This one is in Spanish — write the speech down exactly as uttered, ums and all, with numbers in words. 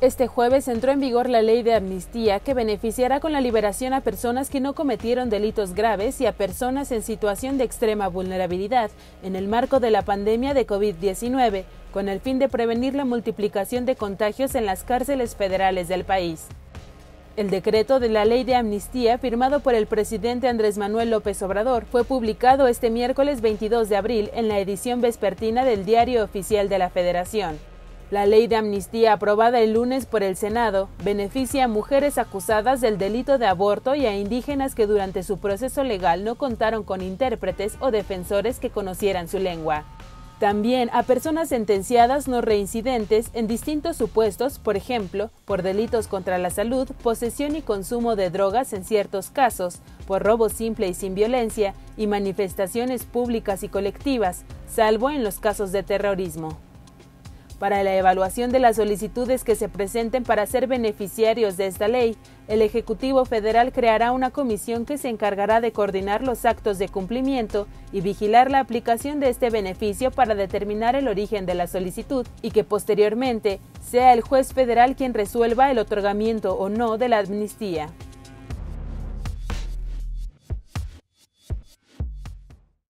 Este jueves entró en vigor la ley de amnistía que beneficiará con la liberación a personas que no cometieron delitos graves y a personas en situación de extrema vulnerabilidad en el marco de la pandemia de COVID diecinueve, con el fin de prevenir la multiplicación de contagios en las cárceles federales del país. El decreto de la ley de amnistía, firmado por el presidente Andrés Manuel López Obrador, fue publicado este miércoles veintidós de abril en la edición vespertina del Diario Oficial de la Federación. La ley de amnistía aprobada el lunes por el Senado beneficia a mujeres acusadas del delito de aborto y a indígenas que durante su proceso legal no contaron con intérpretes o defensores que conocieran su lengua. También a personas sentenciadas no reincidentes en distintos supuestos, por ejemplo, por delitos contra la salud, posesión y consumo de drogas en ciertos casos, por robo simple y sin violencia, y manifestaciones públicas y colectivas, salvo en los casos de terrorismo. Para la evaluación de las solicitudes que se presenten para ser beneficiarios de esta ley, el Ejecutivo Federal creará una comisión que se encargará de coordinar los actos de cumplimiento y vigilar la aplicación de este beneficio para determinar el origen de la solicitud y que posteriormente sea el juez federal quien resuelva el otorgamiento o no de la amnistía.